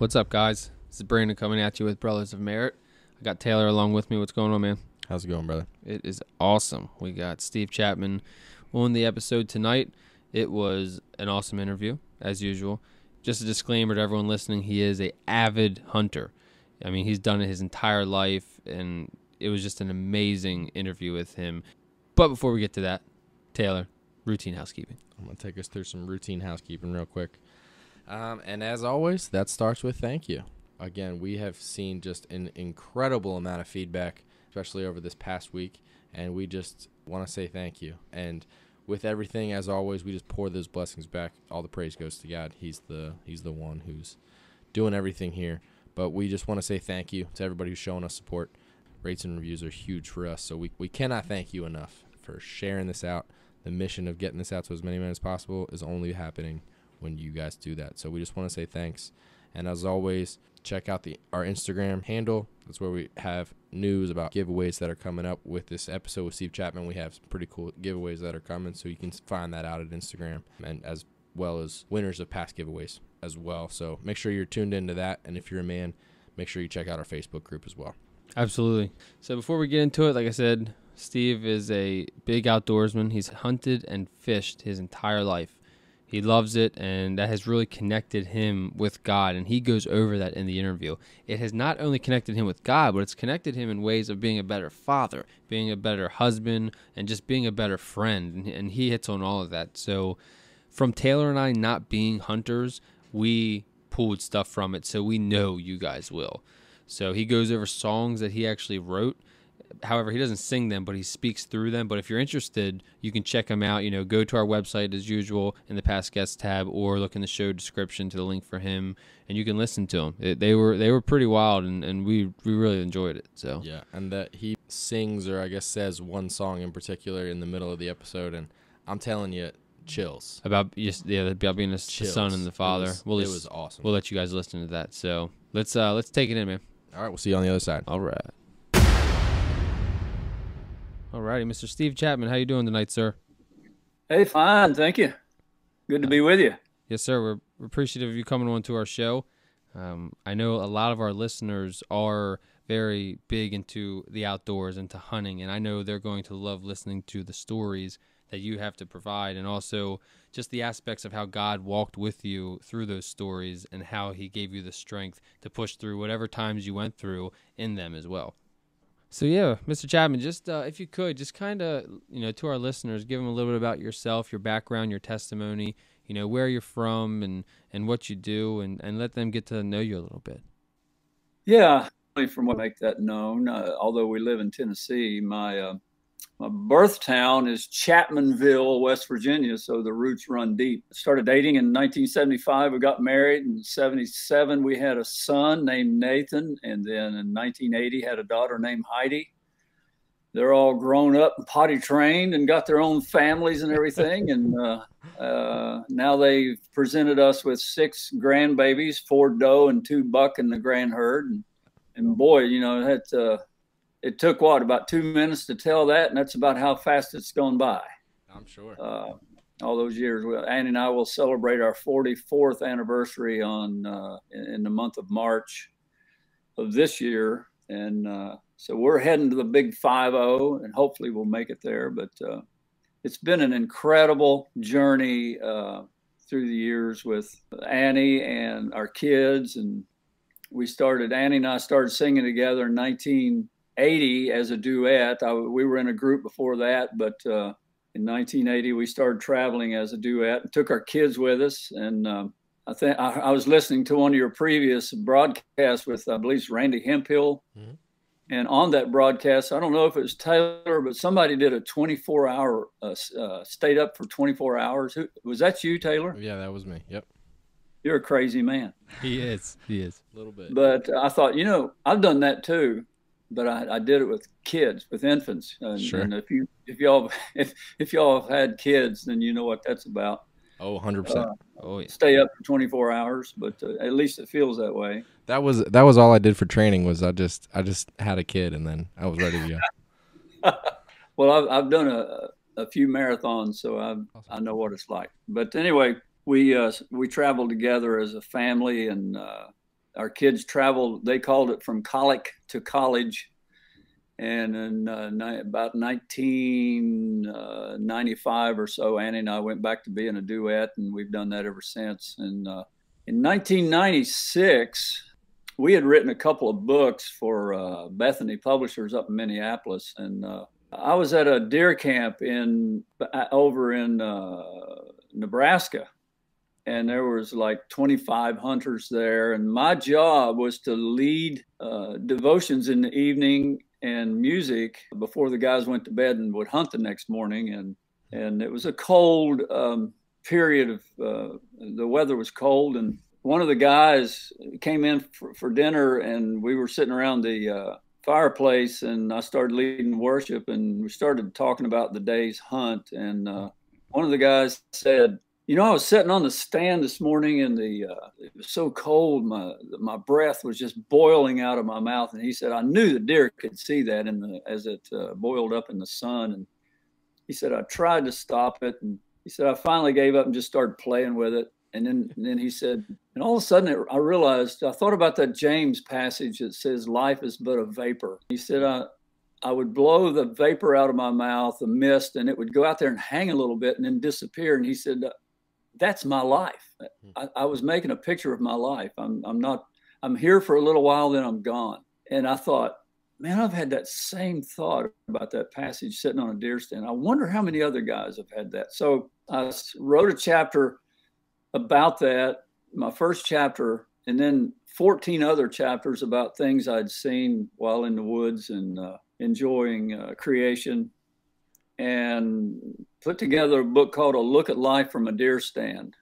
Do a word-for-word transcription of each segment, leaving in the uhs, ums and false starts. What's up, guys? This is Brandon coming at you with Brothers of Merit. I got Taylor along with me. What's going on, man? How's it going, brother? It is awesome. We got Steve Chapman on the episode tonight. It was an awesome interview, as usual. Just a disclaimer to everyone listening, he is an avid hunter. I mean, he's done it his entire life, and it was just an amazing interview with him. But before we get to that, Taylor, routine housekeeping. I'm going to take us through some routine housekeeping real quick. Um, and as always, that starts with thank you. Again, we have seen just an incredible amount of feedback, especially over this past week, and we just want to say thank you. And with everything, as always, we just pour those blessings back. All the praise goes to God. He's the he's the one who's doing everything here. But we just want to say thank you to everybody who's showing us support. Rates and reviews are huge for us, so we, we cannot thank you enough for sharing this out. The mission of getting this out to as many men as possible is only happening when you guys do that. So we just want to say thanks. And as always, check out the our Instagram handle. That's where we have news about giveaways that are coming up. With this episode with Steve Chapman, we have some pretty cool giveaways that are coming, so you can find that out at Instagram, and as well as winners of past giveaways as well. So make sure you're tuned into that, and if you're a man, make sure you check out our Facebook group as well. Absolutely. So before we get into it, like I said, Steve is a big outdoorsman. He's hunted and fished his entire life. He loves it, and that has really connected him with God, and he goes over that in the interview. It has not only connected him with God, but it's connected him in ways of being a better father, being a better husband, and just being a better friend, and he hits on all of that. So from Taylor and I not being hunters, we pulled stuff from it, so we know you guys will. So he goes over songs that he actually wrote. However, he doesn't sing them, but he speaks through them. But if you're interested, you can check him out. You know, go to our website as usual in the past guests tab, or look in the show description to the link for him, and you can listen to him. It, they were they were pretty wild, and, and we we really enjoyed it. So yeah, and that he sings, or I guess says, one song in particular in the middle of the episode, and I'm telling you, chills about just yeah about being a chills. son and the father. It was, we'll just, it was awesome. We'll let you guys listen to that. So let's uh, let's take it in, man. All right, we'll see you on the other side. All right. All righty, Mister Steve Chapman, how you doing tonight, sir? Hey, fine, thank you. Good to be with you. Yes, sir. We're appreciative of you coming on to our show. Um, I know a lot of our listeners are very big into the outdoors, into hunting, and I know they're going to love listening to the stories that you have to provide, and also just the aspects of how God walked with you through those stories and how he gave you the strength to push through whatever times you went through in them as well. So yeah, Mister Chapman, just uh, if you could, just kind of, you know, to our listeners, give them a little bit about yourself, your background, your testimony, you know, where you're from and, and what you do, and, and let them get to know you a little bit. Yeah, from what I make that known, uh, although we live in Tennessee, my uh, my birth town is Chapmanville, West Virginia, so the roots run deep. I started dating in nineteen seventy-five. We got married in seventy-seven. We had a son named Nathan, and then in nineteen eighty had a daughter named Heidi. They're all grown up and potty trained and got their own families and everything. And uh, uh, now they've presented us with six grandbabies, four doe and two buck in the grand herd. And, and boy, you know, that's... Uh, It took, what, about two minutes to tell that, and that's about how fast it's gone by. I'm sure. Uh, all those years. Annie and I will celebrate our forty-fourth anniversary on uh, in the month of March of this year, and uh, so we're heading to the big five oh, and hopefully we'll make it there. But uh, it's been an incredible journey uh, through the years with Annie and our kids, and we started, Annie and I started singing together in nineteen eighty as a duet. I, we were in a group before that, but uh, in nineteen eighty we started traveling as a duet and took our kids with us. And um, I think I was listening to one of your previous broadcasts with, I believe, Randy Hemphill. Mm-hmm. And on that broadcast, I don't know if it was Taylor, but somebody did a twenty-four hour uh, uh, stayed up for twenty-four hours. Who, was that you, Taylor? Yeah, that was me. Yep. You're a crazy man. He is. He is a little bit. But I thought, you know, I've done that too. But I, I did it with kids, with infants. And, sure. And if you if y'all if if y'all have had kids, then you know what that's about. Oh, one hundred percent. Uh, oh, yeah. Stay up for twenty-four hours, but uh, at least it feels that way. That was that was all I did for training. Was I just I just had a kid, and then I was ready to go. Well, I've I've done a a few marathons, so I awesome. I know what it's like. But anyway, we uh, we traveled together as a family, and uh, our kids traveled, they called it from colic to college. And in uh, ni- about nineteen ninety-five or so, Annie and I went back to being a duet, and we've done that ever since. And uh, in nineteen ninety-six, we had written a couple of books for uh, Bethany Publishers up in Minneapolis. And uh, I was at a deer camp in over in uh, Nebraska, and there was like twenty-five hunters there. And my job was to lead uh, devotions in the evening and music before the guys went to bed and would hunt the next morning. And and it was a cold um, period of, uh, the weather was cold. And one of the guys came in for, for dinner, and we were sitting around the uh, fireplace, and I started leading worship, and we started talking about the day's hunt. And uh, one of the guys said, you know, I was sitting on the stand this morning, and the uh, it was so cold, my my breath was just boiling out of my mouth. And he said, I knew the deer could see that in the, as it uh, boiled up in the sun. And he said, I tried to stop it. And he said, I finally gave up and just started playing with it. And then, and then he said, and all of a sudden it, I realized, I thought about that James passage that says, life is but a vapor. He said, I, I would blow the vapor out of my mouth, the mist, and it would go out there and hang a little bit and then disappear. And he said, that's my life. I, I was making a picture of my life. I'm, I'm not, I'm here for a little while, then I'm gone. And I thought, man, I've had that same thought about that passage sitting on a deer stand. I wonder how many other guys have had that. So I wrote a chapter about that, my first chapter, and then fourteen other chapters about things I'd seen while in the woods and uh, enjoying uh, creation, and put together a book called A Look at Life from a Deer Stand.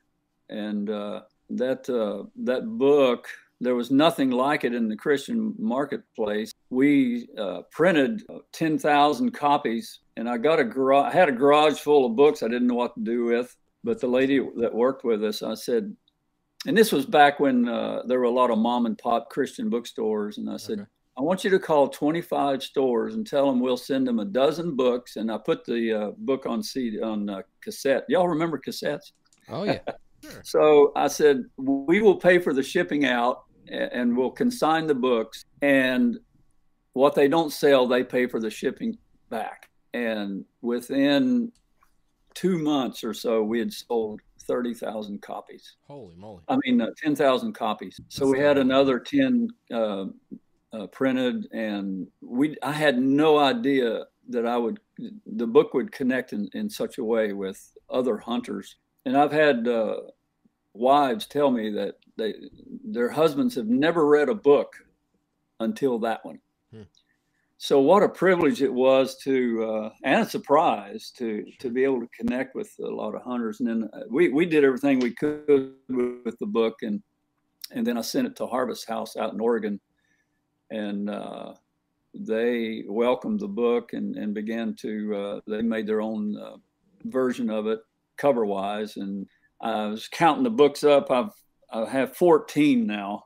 And uh, that uh, that book, there was nothing like it in the Christian marketplace. We uh, printed ten thousand copies, and I got a gar- I had a garage full of books I didn't know what to do with. But the lady that worked with us, I said, and this was back when uh, there were a lot of mom and pop Christian bookstores. And I said, okay, I want you to call twenty-five stores and tell them we'll send them a dozen books. And I put the uh, book on C D, on uh, cassette. Y'all remember cassettes? Oh, yeah. Sure. So I said, we will pay for the shipping out, and we'll consign the books. And what they don't sell, they pay for the shipping back. And within two months or so, we had sold thirty thousand copies. Holy moly. I mean, uh, ten thousand copies. So That's we had another ten uh Uh, printed, and we I had no idea that I would the book would connect in, in such a way with other hunters. And I've had uh, wives tell me that they their husbands have never read a book until that one. Hmm. So what a privilege it was to uh, and a surprise to to be able to connect with a lot of hunters. And then we we did everything we could with, with the book, and and then I sent it to Harvest House out in Oregon. And uh, they welcomed the book and, and began to, uh, they made their own uh, version of it cover-wise. And I was counting the books up. I've, I have fourteen now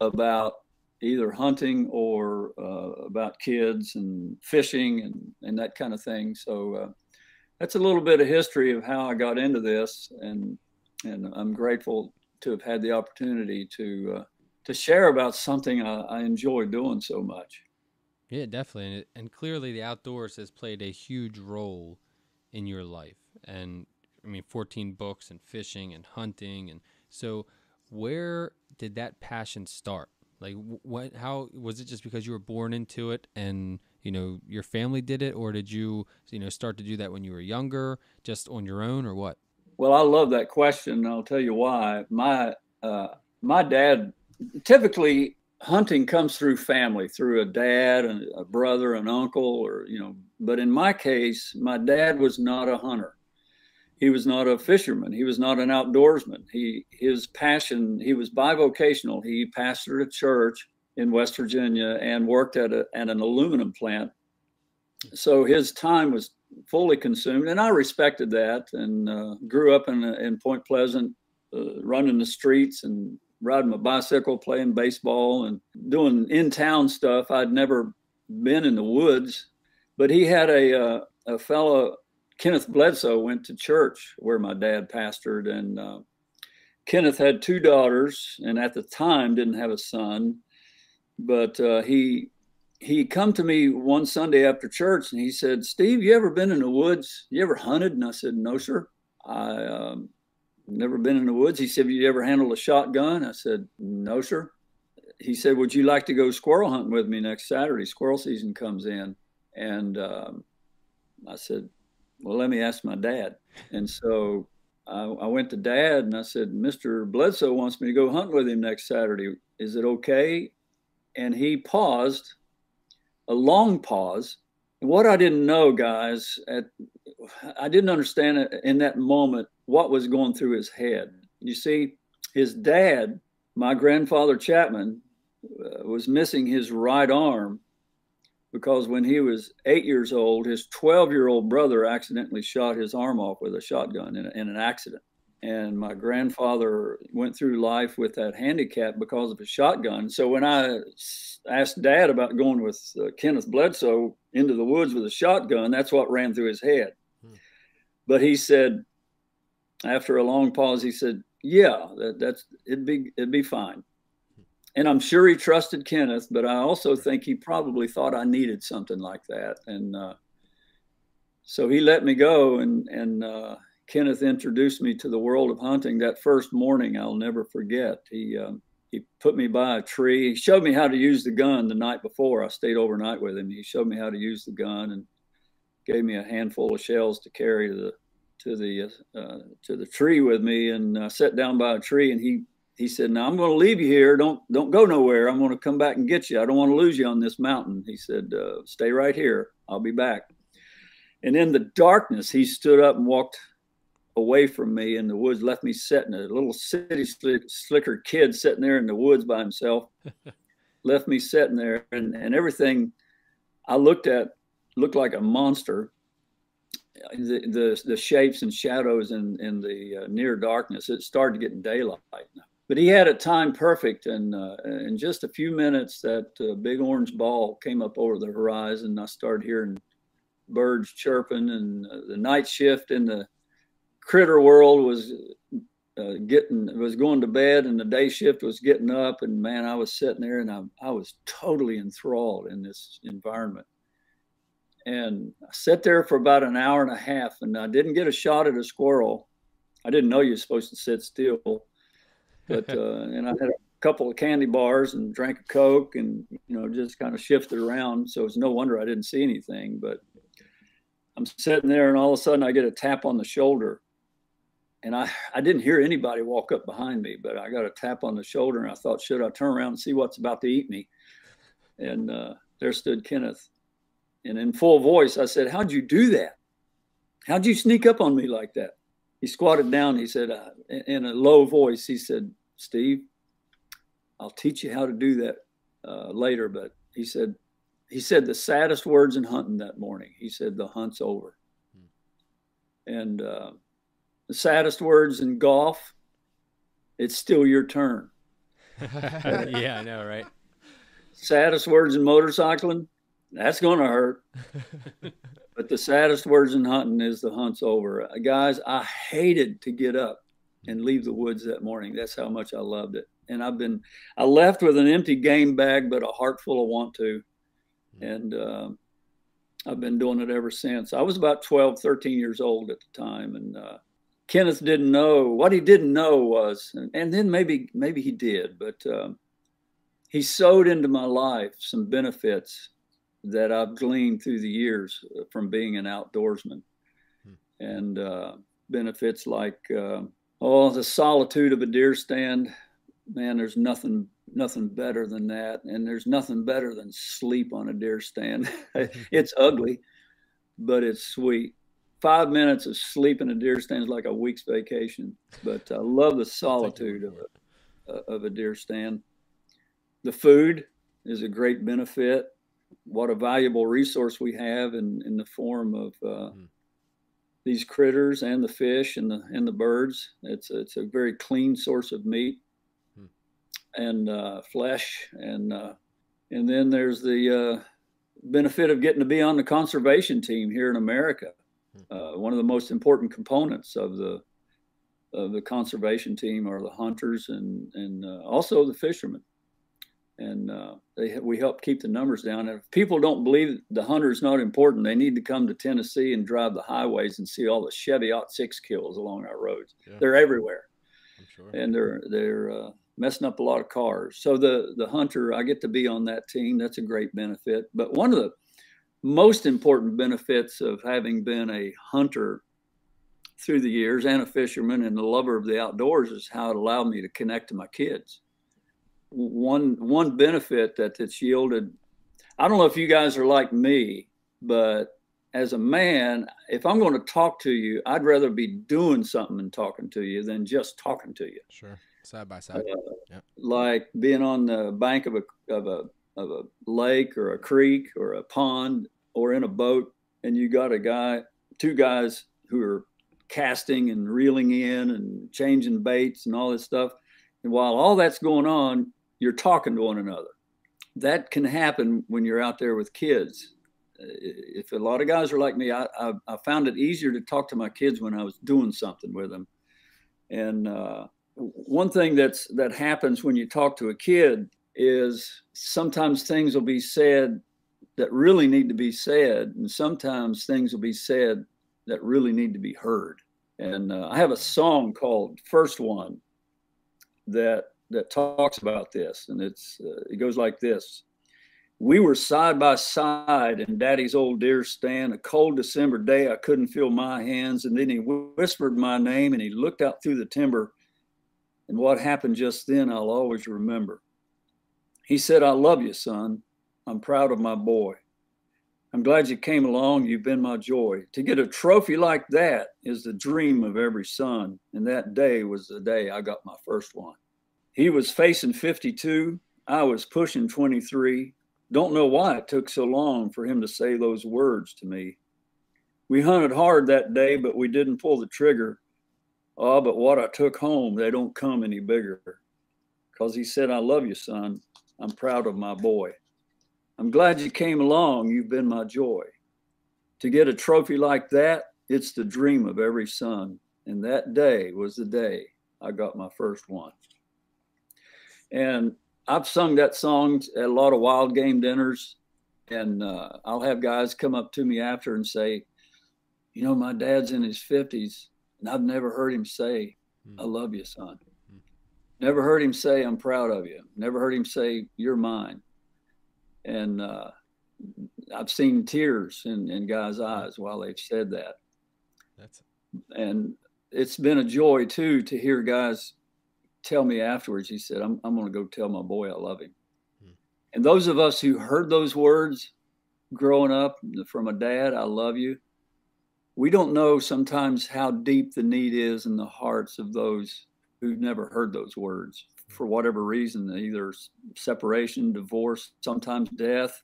about either hunting or uh, about kids and fishing and, and that kind of thing. So uh, that's a little bit of history of how I got into this. And, and I'm grateful to have had the opportunity to uh, to share about something I, I enjoy doing so much. Yeah, definitely. And, and clearly the outdoors has played a huge role in your life. And I mean, fourteen books and fishing and hunting. And so where did that passion start? Like what, how was it? Just because you were born into it and, you know, your family did it, or did you, you know, start to do that when you were younger, just on your own, or what? Well, I love that question, and I'll tell you why. My, uh, my dad, typically hunting comes through family, through a dad and a brother, an uncle, or, you know, but in my case, my dad was not a hunter. He was not a fisherman. He was not an outdoorsman. He, his passion, he was bivocational. He pastored a church in West Virginia and worked at, a, at an aluminum plant. So his time was fully consumed, and I respected that, and uh, grew up in, in Point Pleasant, uh, running the streets and riding my bicycle, playing baseball, and doing in-town stuff. I'd never been in the woods, but he had a uh, a fellow, Kenneth Bledsoe, went to church where my dad pastored, and uh, Kenneth had two daughters, and at the time didn't have a son, but uh, he he come to me one Sunday after church, and he said, "Steve, you ever been in the woods? You ever hunted?" And I said, "No, sir. I um, never been in the woods." He said, "You ever handled a shotgun?" I said, "No, sir." He said, "Would you like to go squirrel hunting with me next Saturday? Squirrel season comes in." And um, I said, "Well, let me ask my dad." And so I, I went to Dad and I said, "Mister Bledsoe wants me to go hunt with him next Saturday. Is it okay?" And he paused, a long pause. And what I didn't know, guys, at, I didn't understand in that moment what was going through his head. You see, his dad, my grandfather Chapman, uh, was missing his right arm because when he was eight years old, his twelve-year-old brother accidentally shot his arm off with a shotgun in, a, in an accident. And my grandfather went through life with that handicap because of a shotgun. So when I asked Dad about going with uh, Kenneth Bledsoe into the woods with a shotgun, that's what ran through his head. Hmm. But he said, after a long pause, he said, "Yeah, that, that's it'd be it'd be fine." And I'm sure he trusted Kenneth, but I also think he probably thought I needed something like that. And uh, so he let me go, and, and uh, Kenneth introduced me to the world of hunting. That first morning I'll never forget. He, um, he put me by a tree. He showed me how to use the gun the night before. I stayed overnight with him. He showed me how to use the gun and gave me a handful of shells to carry to the, to the, uh, to the tree with me. And I sat down by a tree, and he He said, "Now I'm going to leave you here. Don't don't go nowhere. I'm going to come back and get you. I don't want to lose you on this mountain." He said, uh, "Stay right here. I'll be back." And in the darkness, he stood up and walked away from me in the woods, left me sitting, a little city slicker kid sitting there in the woods by himself, left me sitting there. And, and everything I looked at looked like a monster. The, the, the shapes and shadows in, in the uh, near darkness, it started getting daylight. But he had it timed perfect, and uh, in just a few minutes, that uh, big orange ball came up over the horizon, and I started hearing birds chirping, and uh, the night shift in the critter world was uh, getting was going to bed, and the day shift was getting up, and man, I was sitting there, and I, I was totally enthralled in this environment. And I sat there for about an hour and a half, and I didn't get a shot at a squirrel. I didn't know you were supposed to sit still. But, uh, and I had a couple of candy bars and drank a Coke and, you know, just kind of shifted around. So it's no wonder I didn't see anything, but I'm sitting there and all of a sudden I get a tap on the shoulder, and I, I didn't hear anybody walk up behind me, but I got a tap on the shoulder, and I thought, should I turn around and see what's about to eat me? And, uh, there stood Kenneth, and in full voice, I said, "How'd you do that? How'd you sneak up on me like that?" He squatted down. He said, uh, in a low voice, he said, "Steve, I'll teach you how to do that uh, later." But he said, he said the saddest words in hunting that morning. He said, "The hunt's over." Hmm. And uh, the saddest words in golf, "It's still your turn." Yeah, I know, right? Saddest words in motorcycling, "That's going to hurt." But the saddest words in hunting is "The hunt's over." Guys, I hated to get up and leave the woods that morning. That's how much I loved it. And I've been, I left with an empty game bag, but a heart full of want to. And uh, I've been doing it ever since. I was about twelve, thirteen years old at the time. And uh, Kenneth didn't know. What he didn't know was, and, and then maybe, maybe he did, but uh, he sowed into my life some benefits that I've gleaned through the years from being an outdoorsman. Hmm. And uh, benefits like, uh, oh, the solitude of a deer stand. Man, there's nothing nothing better than that. And there's nothing better than sleep on a deer stand. It's ugly, but it's sweet. Five minutes of sleep in a deer stand is like a week's vacation. But I love the solitude of a, of a deer stand. The food is a great benefit. What a valuable resource we have in, in the form of uh, mm. these critters and the fish and the and the birds. It's a, it's a very clean source of meat mm. and uh, flesh, and uh, and then there's the uh, benefit of getting to be on the conservation team here in America. Mm. Uh, one of the most important components of the uh, the conservation team are the hunters and, and uh, also the fishermen. And uh, they, we help keep the numbers down. And if people don't believe the hunter is not important, they need to come to Tennessee and drive the highways and see all the Chevy aught six kills along our roads. Yeah. They're everywhere. I'm sure. And they're they're uh, messing up a lot of cars. So the, the hunter, I get to be on that team. That's a great benefit. But one of the most important benefits of having been a hunter through the years and a fisherman and a lover of the outdoors is how it allowed me to connect to my kids. One one benefit that it's yielded, I don't know if you guys are like me, but as a man, if I'm going to talk to you, I'd rather be doing something and talking to you than just talking to you. Sure, side by side. Uh, yep. Like being on the bank of a of a of a lake or a creek or a pond or in a boat, and you got a guy, two guys who are casting and reeling in and changing baits and all this stuff, and while all that's going on, you're talking to one another. That can happen when you're out there with kids. If a lot of guys are like me, I, I, I found it easier to talk to my kids when I was doing something with them. And uh, one thing that's that happens when you talk to a kid is sometimes things will be said that really need to be said, and sometimes things will be said that really need to be heard. And uh, I have a song called First One that that talks about this, and it's uh, it goes like this. We were side by side in Daddy's old deer stand. A cold December day, I couldn't feel my hands, and then he whispered my name, and he looked out through the timber, and what happened just then I'll always remember. He said, I love you, son. I'm proud of my boy. I'm glad you came along. You've been my joy. To get a trophy like that is the dream of every son. And that day was the day I got my first one. He was facing fifty-two. I was pushing twenty-three. Don't know why it took so long for him to say those words to me. We hunted hard that day, but we didn't pull the trigger. Oh, but what I took home, they don't come any bigger. Because he said, I love you, son. I'm proud of my boy. I'm glad you came along. You've been my joy. To get a trophy like that, it's the dream of every son. And that day was the day I got my first one. And I've sung that song at a lot of wild game dinners. And uh, I'll have guys come up to me after and say, you know, my dad's in his fifties, and I've never heard him say, mm. I love you, son. Mm. Never heard him say, I'm proud of you. Never heard him say, you're mine. And uh, I've seen tears in, in guys' eyes while they've said that. That's... And it's been a joy, too, to hear guys tell me afterwards. He said, I'm, I'm going to go tell my boy I love him. Hmm. And those of us who heard those words growing up from a dad, I love you, we don't know sometimes how deep the need is in the hearts of those who've never heard those words. For whatever reason, either separation, divorce, sometimes death,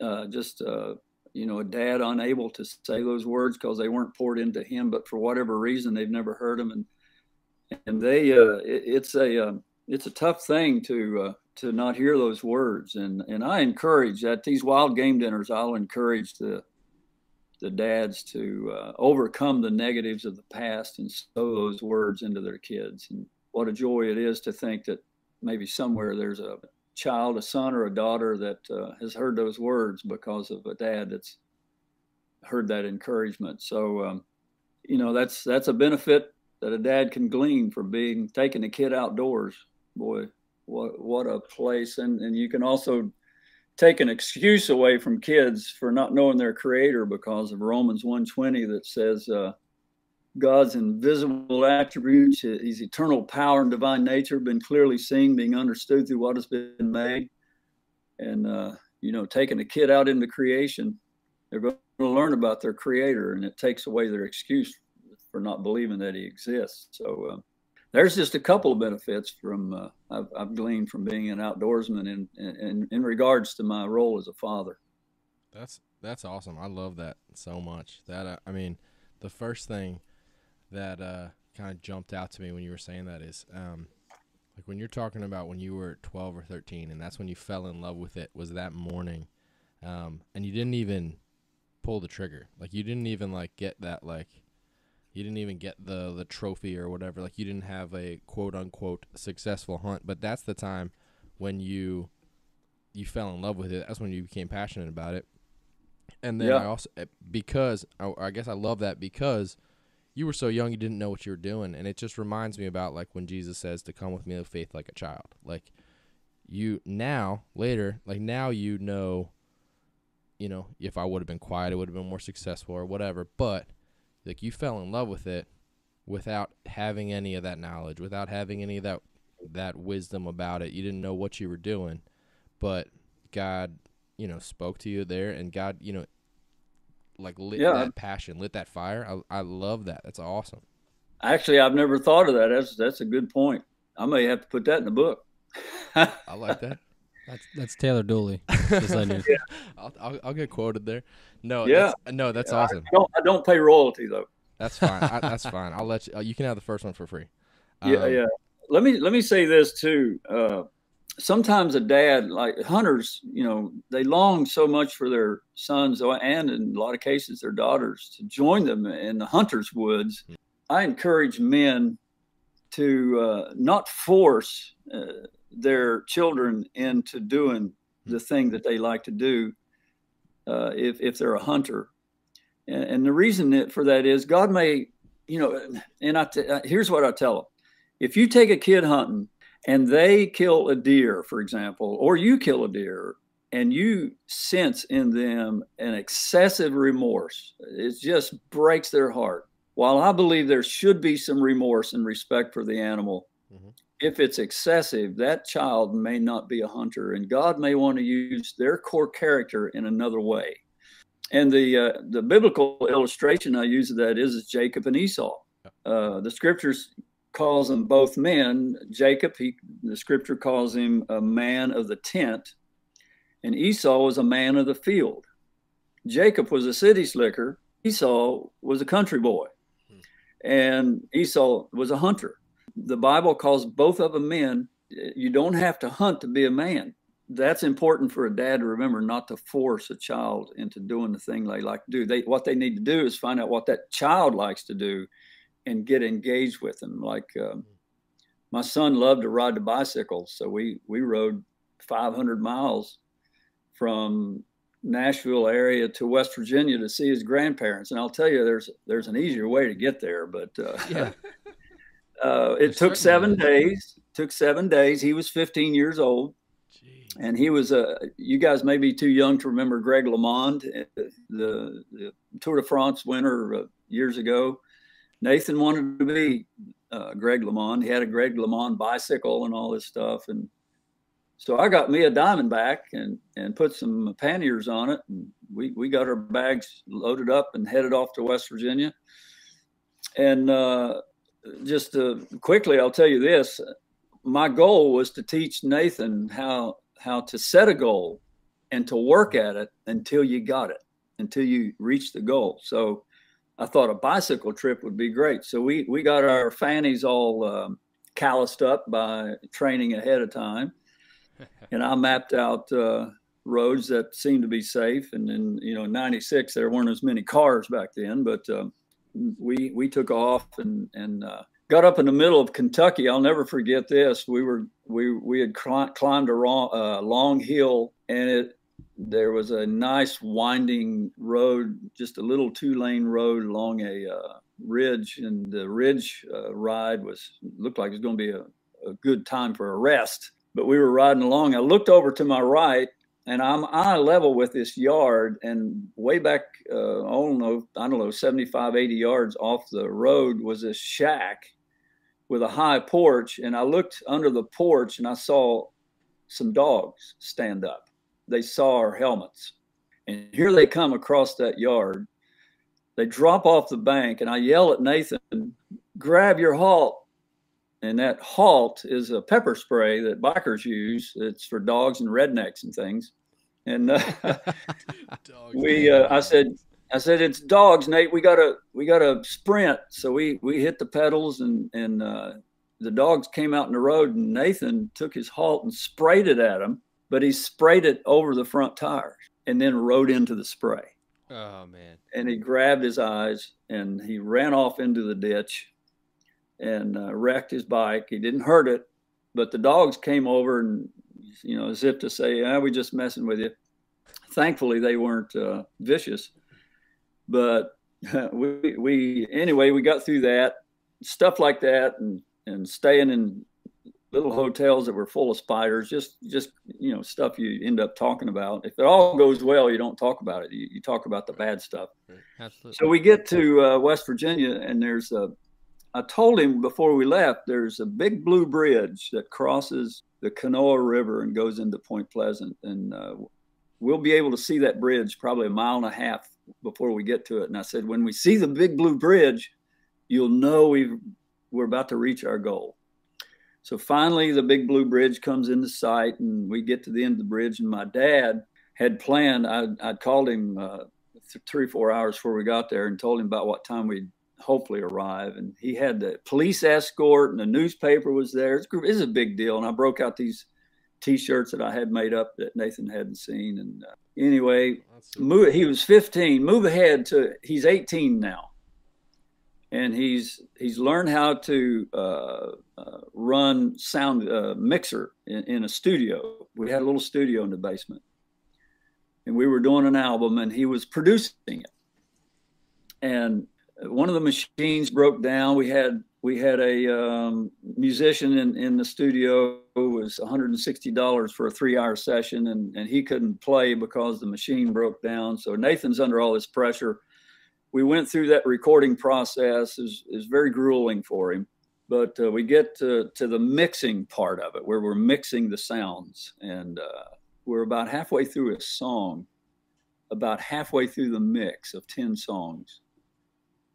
uh, just, uh, you know, a dad unable to say those words because they weren't poured into him, but for whatever reason, they've never heard them. And, and they, uh, it, it's a, uh, it's a tough thing to, uh, to not hear those words. And, and I encourage at these wild game dinners, I'll encourage the, the dads to, uh, overcome the negatives of the past and sow those words into their kids. And what a joy it is to think that maybe somewhere there's a child, a son or a daughter that uh, has heard those words because of a dad that's heard that encouragement. So, um, you know, that's that's a benefit that a dad can glean from being taking a kid outdoors. Boy, what what a place. And, and you can also take an excuse away from kids for not knowing their creator because of Romans one twenty that says, uh, God's invisible attributes, his eternal power and divine nature have been clearly seen, being understood through what has been made. And, uh, you know, taking a kid out into creation, they're going to learn about their creator, and it takes away their excuse for not believing that he exists. So uh, there's just a couple of benefits from uh, I've, I've gleaned from being an outdoorsman in, in, in regards to my role as a father. That's that's awesome. I love that so much. That uh, I mean, the first thing that uh, kind of jumped out to me when you were saying that is um, like when you're talking about when you were twelve or thirteen and that's when you fell in love with it was that morning. Um, and you didn't even pull the trigger. Like you didn't even like get that, like You didn't even get the the trophy or whatever. Like, you didn't have a quote unquote successful hunt. But that's the time when you you fell in love with it. That's when you became passionate about it. And then yeah. I also because I, I guess I love that because you were so young, you didn't know what you were doing. And it just reminds me about like when Jesus says to come with me in faith like a child. Like you now later, like now, you know, you know, if I would have been quiet, it would have been more successful or whatever. But like you fell in love with it without having any of that knowledge, without having any of that, that wisdom about it. You didn't know what you were doing, but God, you know, spoke to you there, and God, you know, like lit yeah. that passion, lit that fire. I, I love that. That's awesome. Actually, I've never thought of that. That's that's a good point. I may have to put that in the book. I like that. That's that's Taylor Dooley. Just like you. Yeah. I'll, I'll I'll get quoted there. No, yeah, that's, no, that's yeah, awesome. I don't, I don't pay royalty though. That's fine. I, that's fine. I'll let you. You can have the first one for free. Um, yeah, yeah. Let me let me say this too. Uh, Sometimes a dad, like hunters, you know, they long so much for their sons and in a lot of cases their daughters to join them in the hunter's woods. I encourage men to uh, not force uh, their children into doing the thing that they like to do uh, if, if they're a hunter. And, and the reason that for that is God may, you know, and I t- here's what I tell them. If you take a kid hunting, and they kill a deer, for example, or you kill a deer, and you sense in them an excessive remorse. It just breaks their heart. While I believe there should be some remorse and respect for the animal, mm-hmm. if it's excessive, that child may not be a hunter, and God may want to use their core character in another way. And the uh, the biblical illustration I use of that is, is Jacob and Esau. Uh, the scriptures calls them both men. Jacob, he, the scripture calls him a man of the tent, and Esau was a man of the field. Jacob was a city slicker. Esau was a country boy, and Esau was a hunter. The Bible calls both of them men. You don't have to hunt to be a man. That's important for a dad to remember, not to force a child into doing the thing they like to do. They, what they need to do is find out what that child likes to do and get engaged with them. Like um, my son loved to ride the bicycle. So we, we rode five hundred miles from Nashville area to West Virginia to see his grandparents. And I'll tell you, there's, there's an easier way to get there, but uh, yeah. uh, it took seven days, took seven days. He was fifteen years old. Jeez. And he was a, uh, you guys may be too young to remember Greg LeMond, the, the Tour de France winner uh, years ago. Nathan wanted to be uh, Greg LeMond. He had a Greg LeMond bicycle and all this stuff. And so I got me a Diamondback and, and put some panniers on it. And we, we got our bags loaded up and headed off to West Virginia. And uh, just uh, quickly, I'll tell you this. My goal was to teach Nathan how, how to set a goal and to work at it until you got it, until you reach the goal. So I thought a bicycle trip would be great. So we, we got our fannies all um, calloused up by training ahead of time. And I mapped out uh, roads that seemed to be safe. And then, you know, in ninety-six, there weren't as many cars back then, but uh, we, we took off and, and uh, got up in the middle of Kentucky. I'll never forget this. We were, we, we had climbed a wrong, uh, long hill, and it, there was a nice winding road, just a little two-lane road along a uh, ridge, and the ridge uh, ride was looked like it was going to be a, a good time for a rest. But we were riding along. I looked over to my right, and I'm eye level with this yard, and way back, uh, I don't know, I don't know, seventy-five, eighty yards off the road was this shack with a high porch, and I looked under the porch, and I saw some dogs stand up. They saw our helmets, and here they come across that yard. They drop off the bank, and I yell at Nathan, grab your halt. And that halt is a pepper spray that bikers use. It's for dogs and rednecks and things. And uh, we, uh, I said, I said, it's dogs, Nate, we gotta, we gotta sprint. So we, we hit the pedals, and, and uh, the dogs came out in the road, and Nathan took his halt and sprayed it at them. But he sprayed it over the front tires and then rode into the spray. Oh, man. And he grabbed his eyes and he ran off into the ditch and uh, wrecked his bike. He didn't hurt it, but the dogs came over and, you know, as if to say, ah, we're just messing with you. Thankfully, they weren't uh, vicious, but uh, we, we, anyway, we got through that, stuff like that, and, and staying in little hotels that were full of spiders, just, just, you know, stuff you end up talking about. If it all goes well, you don't talk about it. You, you talk about the bad stuff. Absolutely. So we get to uh, West Virginia, and there's a, I told him before we left, there's a big blue bridge that crosses the Kanawha River and goes into Point Pleasant. And uh, we'll be able to see that bridge probably a mile and a half before we get to it. And I said, when we see the big blue bridge, you'll know we've, we're about to reach our goal. So finally, the big blue bridge comes into sight, and we get to the end of the bridge. And my dad had planned, I, I called him uh, th three, four hours before we got there and told him about what time we'd hopefully arrive. And he had the police escort, and the newspaper was there. It's, it's a big deal. And I broke out these T-shirts that I had made up that Nathan hadn't seen. And uh, anyway, move, he was fifteen. Move ahead to, he's eighteen now. And he's he's learned how to uh, uh, run sound uh, mixer in, in a studio. We had a little studio in the basement, and we were doing an album, and he was producing it. And one of the machines broke down. We had we had a um, musician in in the studio who was one hundred sixty dollars for a three-hour session, and and he couldn't play because the machine broke down. So Nathan's under all this pressure. We went through that recording process. It was, it was very grueling for him, but uh, we get to, to the mixing part of it, where we're mixing the sounds, and uh, we're about halfway through a song, about halfway through the mix of ten songs,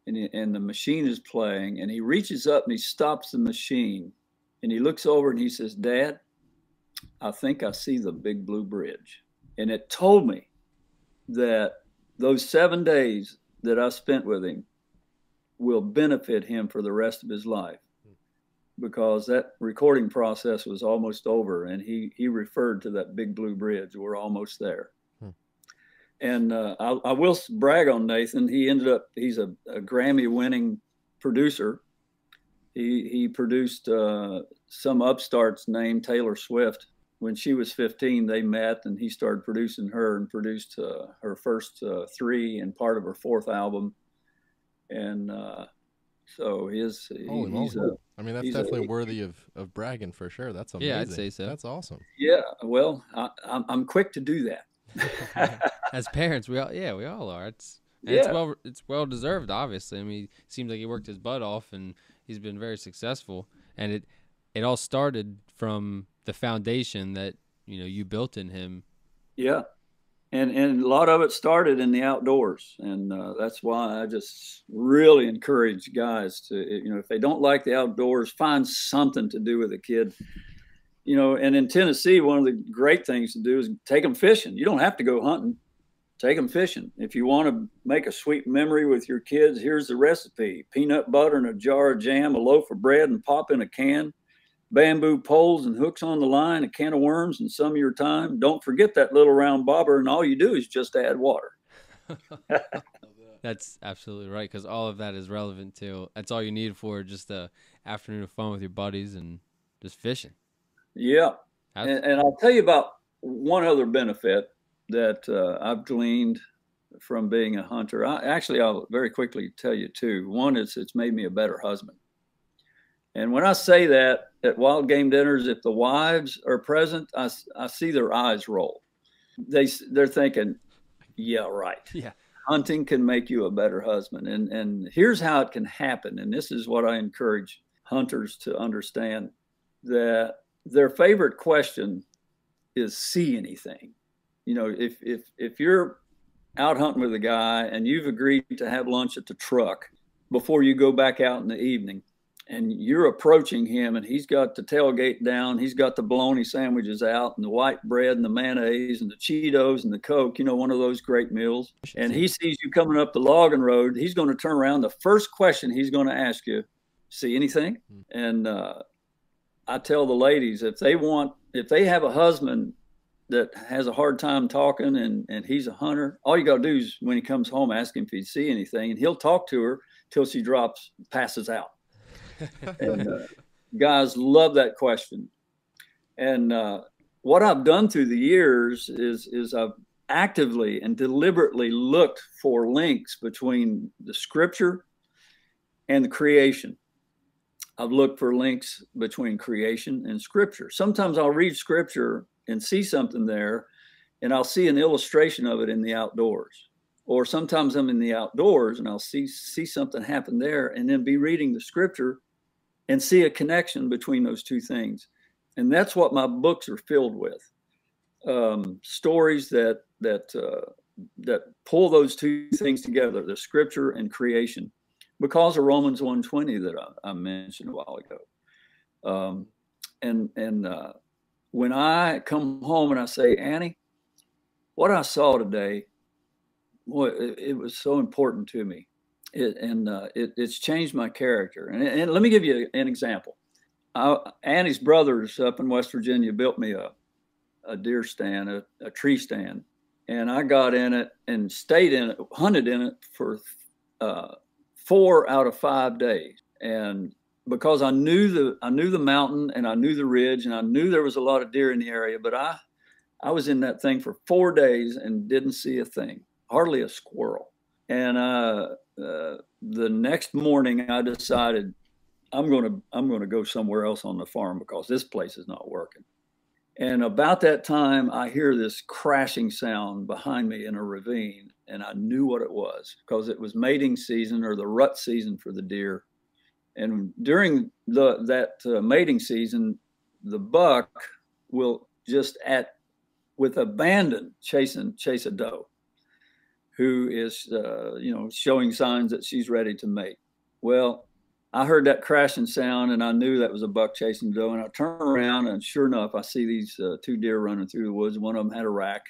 and, he, and the machine is playing, and he reaches up and he stops the machine, and he looks over and he says, "Dad, I think I see the big blue bridge." And it told me that those seven days that I spent with him will benefit him for the rest of his life, because that recording process was almost over, and he, he referred to that big blue bridge. We're almost there. Hmm. And uh, I, I will brag on Nathan. He ended up, he's a, a Grammy winning producer. He, he produced uh, some upstart's named Taylor Swift. When she was fifteen, they met, and he started producing her, and produced uh, her first uh, three and part of her fourth album. And uh, so his, he, he's a, I mean, that's definitely a, worthy of, of bragging for sure. That's amazing. Yeah, I'd say so. That's awesome. Yeah. Well, I, I'm, I'm quick to do that. As parents, we all, yeah, we all are. It's, and yeah. it's well, it's well deserved. Obviously. I mean, it seems like he worked his butt off, and he's been very successful, and it, it all started from the foundation that, you know, you built in him. Yeah. And, and a lot of it started in the outdoors. And uh, that's why I just really encourage guys to, you know, if they don't like the outdoors, find something to do with a kid, you know. And in Tennessee, one of the great things to do is take them fishing. You don't have to go hunting. Take them fishing. If you want to make a sweet memory with your kids, here's the recipe: peanut butter and a jar of jam, a loaf of bread and pop in a can, bamboo poles and hooks on the line, a can of worms and some of your time. Don't forget that little round bobber, and all you do is just add water. That's absolutely right, because all of that is relevant too. That's all you need for just a afternoon of fun with your buddies and just fishing. Yeah. And, and I'll tell you about one other benefit that uh, I've gleaned from being a hunter. I, actually, I'll very quickly tell you two. One is it's made me a better husband. And when I say that at wild game dinners, if the wives are present, I, I see their eyes roll. They, they're thinking, yeah, right. Yeah. Hunting can make you a better husband. And, and here's how it can happen. And this is what I encourage hunters to understand, that their favorite question is, see anything? You know, if, if, if you're out hunting with a guy and you've agreed to have lunch at the truck before you go back out in the evening, and you're approaching him, and he's got the tailgate down, he's got the bologna sandwiches out, and the white bread and the mayonnaise and the Cheetos and the Coke, you know, one of those great meals. And he sees you coming up the logging road, he's going to turn around. The first question he's going to ask you, see anything? And uh, I tell the ladies, if they want, if they have a husband that has a hard time talking, and, and he's a hunter. All you got to do is when he comes home, ask him if he'd see anything, and he'll talk to her till she drops, passes out. And uh, guys love that question. And uh, what I've done through the years is, is I've actively and deliberately looked for links between the scripture and the creation. I've looked for links between creation and scripture. Sometimes I'll read scripture and see something there, and I'll see an illustration of it in the outdoors. Or sometimes I'm in the outdoors and I'll see, see something happen there, and then be reading the scripture and see a connection between those two things. And that's what my books are filled with. Um, stories that, that, uh, that pull those two things together, the scripture and creation, because of Romans one twenty that I, I mentioned a while ago. Um, and, and, uh, when I come home and I say, Annie, what I saw today, boy, it, it was so important to me. It, and uh, it, it's changed my character. And, and let me give you an example. I, Annie's brothers up in West Virginia built me a, a deer stand, a, a tree stand. And I got in it and stayed in it, hunted in it for uh, four out of five days. And because I knew the I knew the mountain, and I knew the ridge, and I knew there was a lot of deer in the area, but I I was in that thing for four days and didn't see a thing, hardly a squirrel. And uh, uh, the next morning, I decided I'm gonna I'm gonna go somewhere else on the farm because this place is not working. And about that time, I hear this crashing sound behind me in a ravine, and I knew what it was because it was mating season, or the rut season for the deer. And during the, that uh, mating season, the buck will just at with abandon chasing chase a doe who is, uh, you know, showing signs that she's ready to mate. Well, I heard that crashing sound, and I knew that was a buck chasing doe. And I turn around, and sure enough, I see these uh, two deer running through the woods. One of them had a rack,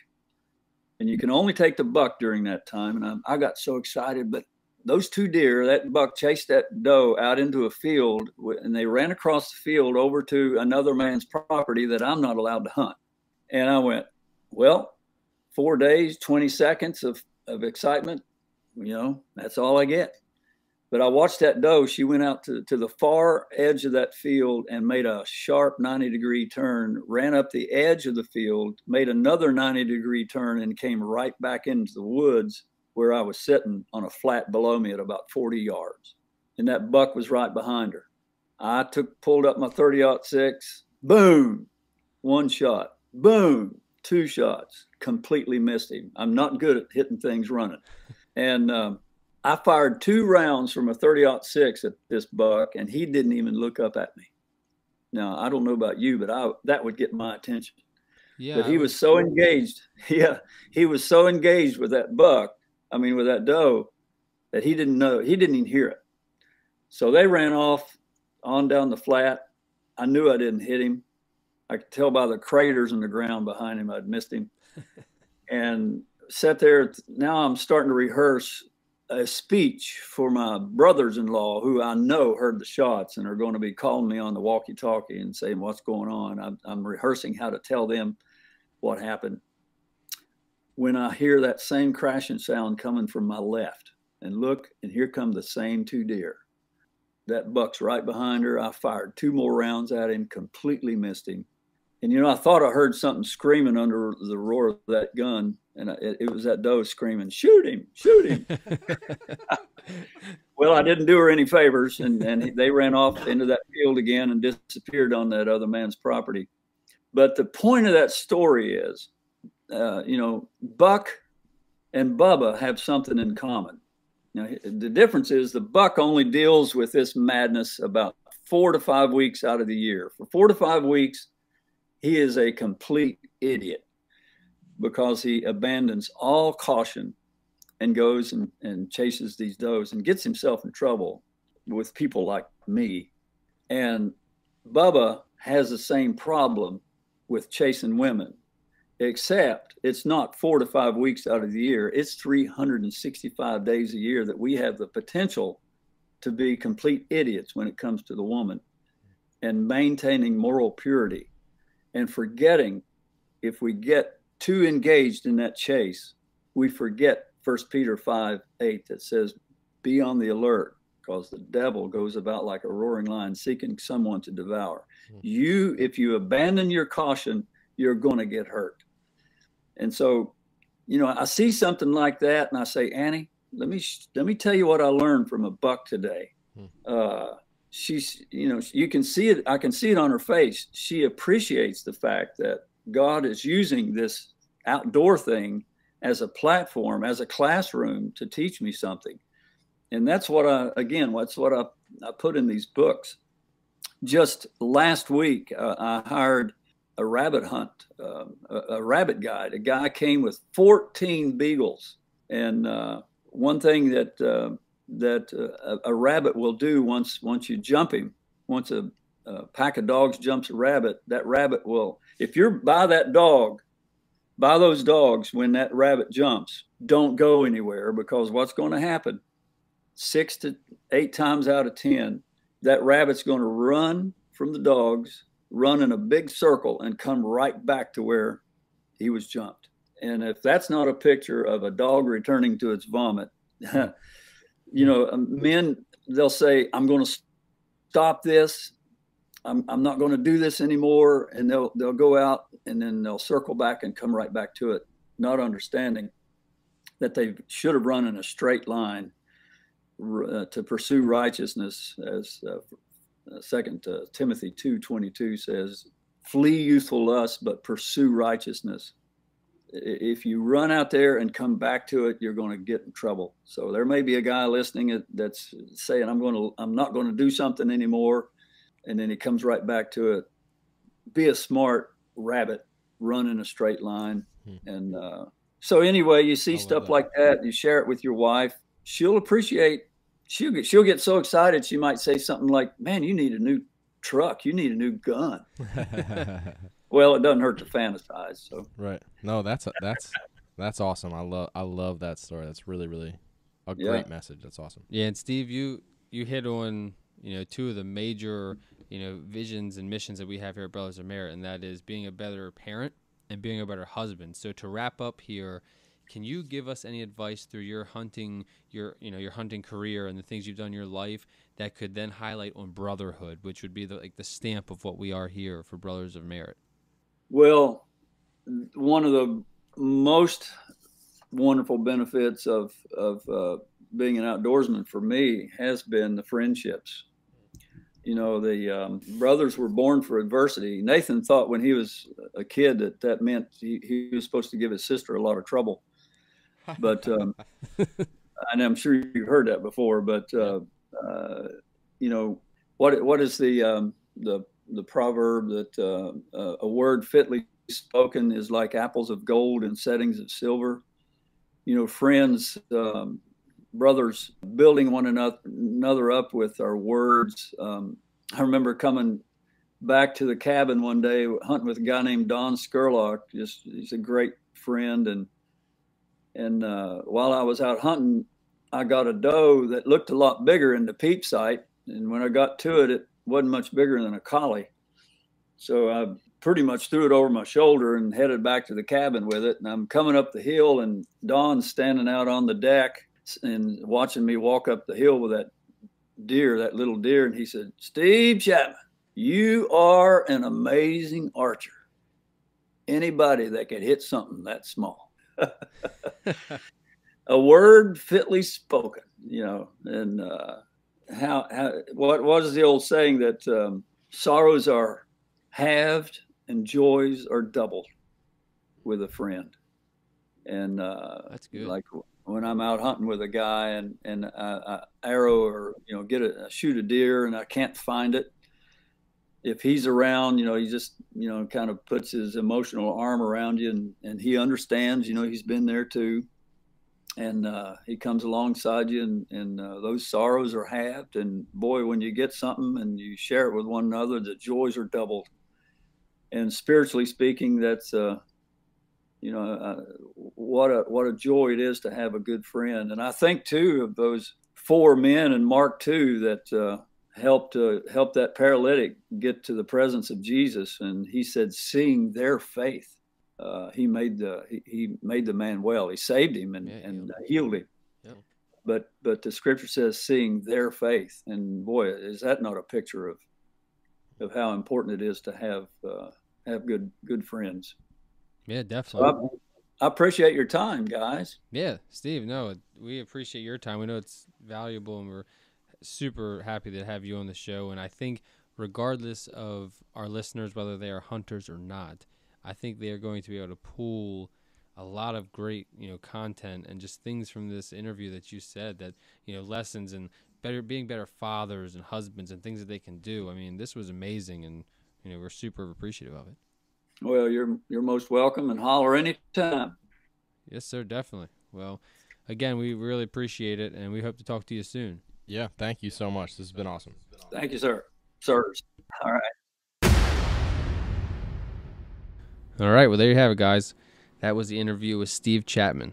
and you can only take the buck during that time. And I, I got so excited, but those two deer, that buck chased that doe out into a field, and they ran across the field over to another man's property that I'm not allowed to hunt. And I went, well, four days, twenty seconds of, of excitement, you know, that's all I get. But I watched that doe. She went out to, to the far edge of that field and made a sharp ninety degree turn, ran up the edge of the field, made another ninety degree turn, and came right back into the woods where I was sitting on a flat below me at about forty yards. And that buck was right behind her. I took, pulled up my thirty aught six, boom, one shot, boom, two shots, completely missed him. I'm not good at hitting things running. And um, I fired two rounds from a thirty aught six at this buck, and he didn't even look up at me. Now, I don't know about you, but I, that would get my attention. Yeah, but he was so engaged. Yeah, he was so engaged with that buck, I mean, with that doe, that he didn't know, he didn't even hear it. So they ran off on down the flat. I knew I didn't hit him. I could tell by the craters in the ground behind him, I'd missed him. And sat there. Now I'm starting to rehearse a speech for my brothers-in-law, who I know heard the shots and are going to be calling me on the walkie-talkie and saying, what's going on? I'm, I'm rehearsing how to tell them what happened, when I hear that same crashing sound coming from my left, and look, and here come the same two deer. That buck's right behind her. I fired two more rounds at him, completely missed him. And, you know, I thought I heard something screaming under the roar of that gun, and it, it was that doe screaming, shoot him, shoot him. Well, I didn't do her any favors, and, and they ran off into that field again and disappeared on that other man's property. But the point of that story is, Uh, you know, buck and Bubba have something in common. Now, the difference is the buck only deals with this madness about four to five weeks out of the year. For four to five weeks, he is a complete idiot because he abandons all caution and goes and, and chases these does and gets himself in trouble with people like me. And Bubba has the same problem with chasing women, except it's not four to five weeks out of the year. It's three hundred sixty-five days a year that we have the potential to be complete idiots when it comes to the woman, and maintaining moral purity and forgetting if we get too engaged in that chase, we forget First Peter five eight that says, be on the alert, because the devil goes about like a roaring lion seeking someone to devour. Mm-hmm. You, if you abandon your caution, you're going to get hurt. And so, you know, I see something like that and I say, Annie, let me, let me tell you what I learned from a buck today. Mm-hmm. Uh, she's, you know, you can see it. I can see it on her face. She appreciates the fact that God is using this outdoor thing as a platform, as a classroom to teach me something. And that's what I, again, that's what I, I put in these books. Just last week, uh, I hired a rabbit hunt, uh, a, a rabbit guide. A guy came with fourteen beagles. And uh, one thing that uh, that uh, a, a rabbit will do once once you jump him, once a, a pack of dogs jumps a rabbit, that rabbit will, if you're by that dog, by those dogs, when that rabbit jumps, don't go anywhere, because what's going to happen, six to eight times out of ten, that rabbit's going to run from the dogs, run in a big circle, and come right back to where he was jumped. And if that's not a picture of a dog returning to its vomit, you know, men, they'll say, I'm going to stop this. I'm, I'm not going to do this anymore. And they'll, they'll go out and then they'll circle back and come right back to it, not understanding that they should have run in a straight line uh, to pursue righteousness, as uh, Second uh, Timothy two twenty-two says, flee youthful lust, but pursue righteousness. If you run out there and come back to it, you're going to get in trouble. So there may be a guy listening that's saying, I'm going to, I'm not going to do something anymore. And then he comes right back to it. Be a smart rabbit, run in a straight line. Hmm. And uh, so anyway, you see stuff that. like that, you share it with your wife. She'll appreciate, she'll get, she'll get so excited. She might say something like, man, you need a new truck. You need a new gun. Well, it doesn't hurt to fantasize. So. Right. No, that's, that's, that's awesome. I love, I love that story. That's really, really a yeah. great message. That's awesome. Yeah. And Steve, you, you hit on, you know, two of the major, you know, visions and missions that we have here at Brothers of Merit, and that is being a better parent and being a better husband. So to wrap up here, can you give us any advice through your hunting, your, you know, your hunting career and the things you've done in your life that could then highlight on brotherhood, which would be the, like the stamp of what we are here for Brothers of Merit? Well, one of the most wonderful benefits of, of, uh, being an outdoorsman for me has been the friendships. You know, the um, brothers were born for adversity. Nathan thought when he was a kid that that meant he, he was supposed to give his sister a lot of trouble. But, um, and I'm sure you've heard that before, but, uh, uh, you know, what what is the, um, the, the proverb that uh, uh, a word fitly spoken is like apples of gold in settings of silver? You know, friends, um, brothers building one another up with our words. Um, I remember coming back to the cabin one day, hunting with a guy named Don Scurlock. Just, he's a great friend. And, and uh, while I was out hunting, I got a doe that looked a lot bigger in the peep sight. And when I got to it, it wasn't much bigger than a collie. So I pretty much threw it over my shoulder and headed back to the cabin with it. And I'm coming up the hill and Don's standing out on the deck and watching me walk up the hill with that deer, that little deer. And he said, Steve Chapman, you are an amazing archer. Anybody that could hit something that small. A word fitly spoken, you know, and uh, how, how, what was the old saying that um, sorrows are halved and joys are doubled with a friend. And uh, that's good. Like, when I'm out hunting with a guy and, and I, I arrow or, you know, get a, shoot a deer and I can't find it. If he's around, you know, he just, you know, kind of puts his emotional arm around you and, and he understands, you know, he's been there too. And uh, he comes alongside you and, and uh, those sorrows are halved. And boy, when you get something and you share it with one another, the joys are doubled. And spiritually speaking, that's uh you know, uh, what a what a joy it is to have a good friend. And I think, too, of those four men in Mark two that uh, helped uh, help that paralytic get to the presence of Jesus. And he said, seeing their faith, uh, he made the he, he made the man well. He saved him and, yeah, he and healed, healed him. Yeah. But but the scripture says, seeing their faith, and boy, is that not a picture of of how important it is to have uh, have good good friends. Yeah, definitely. So I, I appreciate your time, guys. Yeah, Steve. No, we appreciate your time. We know it's valuable, and we're super happy to have you on the show. And I think, regardless of our listeners, whether they are hunters or not, I think they are going to be able to pull a lot of great, you know, content and just things from this interview that you said, that, you know, lessons and better being better fathers and husbands and things that they can do. I mean, this was amazing, and you know, we're super appreciative of it. Well, you're you're most welcome, and holler anytime. Yes, sir, definitely. Well, again, we really appreciate it, and we hope to talk to you soon. Yeah, thank you so much. This has been awesome. Thank you, sir. Sirs. All right. All right. Well, there you have it, guys. That was the interview with Steve Chapman.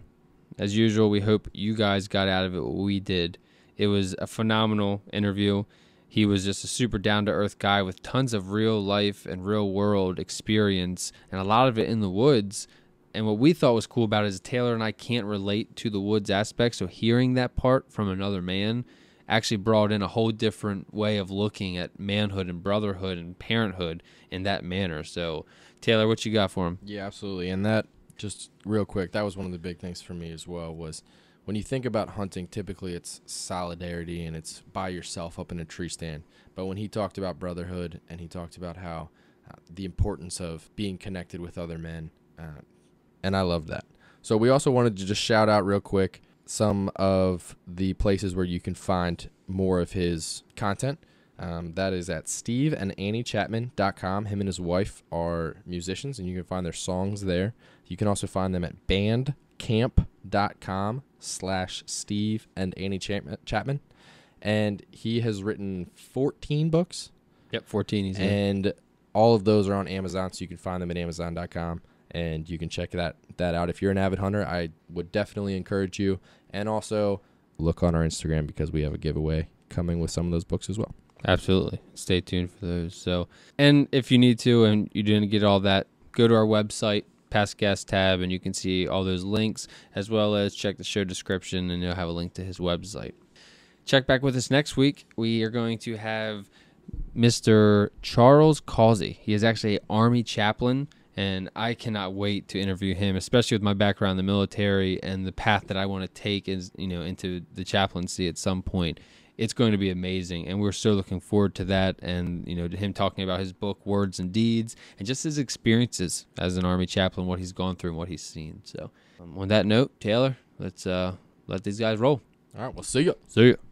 As usual, we hope you guys got out of it what we did. It was a phenomenal interview. He was just a super down-to-earth guy with tons of real life and real world experience, and a lot of it in the woods. And what we thought was cool about it is Taylor and I can't relate to the woods aspect, so hearing that part from another man actually brought in a whole different way of looking at manhood and brotherhood and parenthood in that manner. So, Taylor, what you got for him? Yeah, absolutely. And that, just real quick, that was one of the big things for me as well, was when you think about hunting, typically it's solidarity and it's by yourself up in a tree stand. But when he talked about brotherhood, and he talked about how uh, the importance of being connected with other men, uh, and I love that. So we also wanted to just shout out real quick some of the places where you can find more of his content. Um, that is at steve and annie chapman dot com. Him and his wife are musicians, and you can find their songs there. You can also find them at bandcamp dot com slash steve and annie chapman. And he has written fourteen books. Yep, fourteen. He's and in. All of those are on Amazon, so you can find them at amazon dot com. And you can check that, that out. If you're an avid hunter, I would definitely encourage you. And also, look on our Instagram, because we have a giveaway coming with some of those books as well. Absolutely. Stay tuned for those. So, and if you need to and you didn't get all that, go to our website, Past Guest tab, and you can see all those links, as well as check the show description, and you'll have a link to his website. Check back with us next week. We are going to have Mister Charles Causey. He is actually an Army chaplain, and I cannot wait to interview him, especially with my background in the military and the path that I want to take is, you know, into the chaplaincy at some point. It's going to be amazing, and we're so looking forward to that, and, you know, to him talking about his book, Words and Deeds, and just his experiences as an Army chaplain, what he's gone through and what he's seen. So um, on that note, Taylor, let's uh, let these guys roll. All right, we'll see you. See you.